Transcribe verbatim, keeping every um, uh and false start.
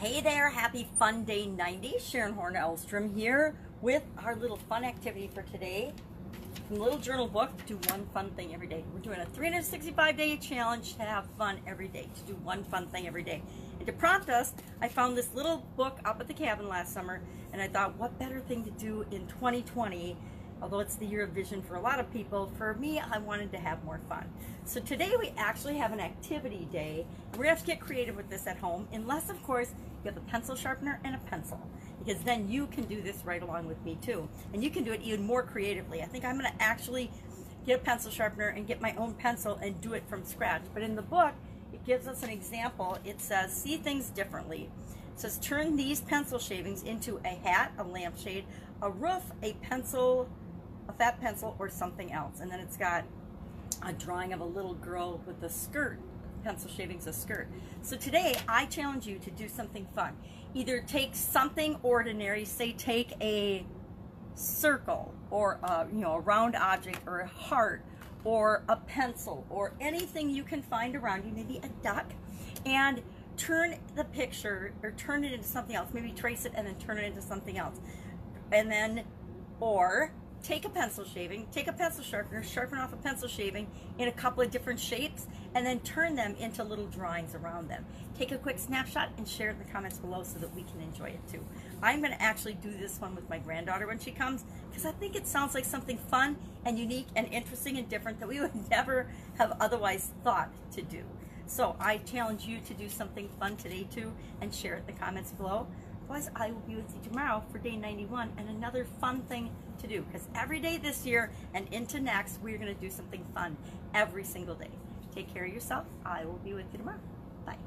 Hey there, happy Fun Day ninety. Sharon Horne-Ellstrom here with our little fun activity for today. From the little journal book, do one fun thing every day. We're doing a three hundred sixty-five day challenge to have fun every day, to do one fun thing every day. And to prompt us, I found this little book up at the cabin last summer, and I thought, what better thing to do in twenty twenty, although it's the year of vision for a lot of people. For me, I wanted to have more fun. So today we actually have an activity day. We're gonna have to get creative with this at home, unless of course, you have a pencil sharpener and a pencil, because then you can do this right along with me too. And you can do it even more creatively. I think I'm gonna actually get a pencil sharpener and get my own pencil and do it from scratch. But in the book, it gives us an example. It says, see things differently. It says, turn these pencil shavings into a hat, a lampshade, a roof, a pencil, a fat pencil, or something else. And then it's got a drawing of a little girl with a skirt, pencil shavings, a skirt. So today I challenge you to do something fun. Either take something ordinary, say take a circle or a, you know, a round object or a heart or a pencil or anything you can find around you, maybe a duck, and turn the picture or turn it into something else. Maybe trace it and then turn it into something else. And then, or take a pencil shaving, take a pencil sharpener, sharpen off a pencil shaving in a couple of different shapes, and then turn them into little drawings around them. Take a quick snapshot and share it in the comments below so that we can enjoy it too. I'm gonna actually do this one with my granddaughter when she comes, because I think it sounds like something fun and unique and interesting and different that we would never have otherwise thought to do. So I challenge you to do something fun today too, and share it in the comments below. Otherwise, I will be with you tomorrow for day ninety-one and another fun thing to do, because every day this year and into next, we're going to do something fun every single day. Take care of yourself. I will be with you tomorrow. Bye.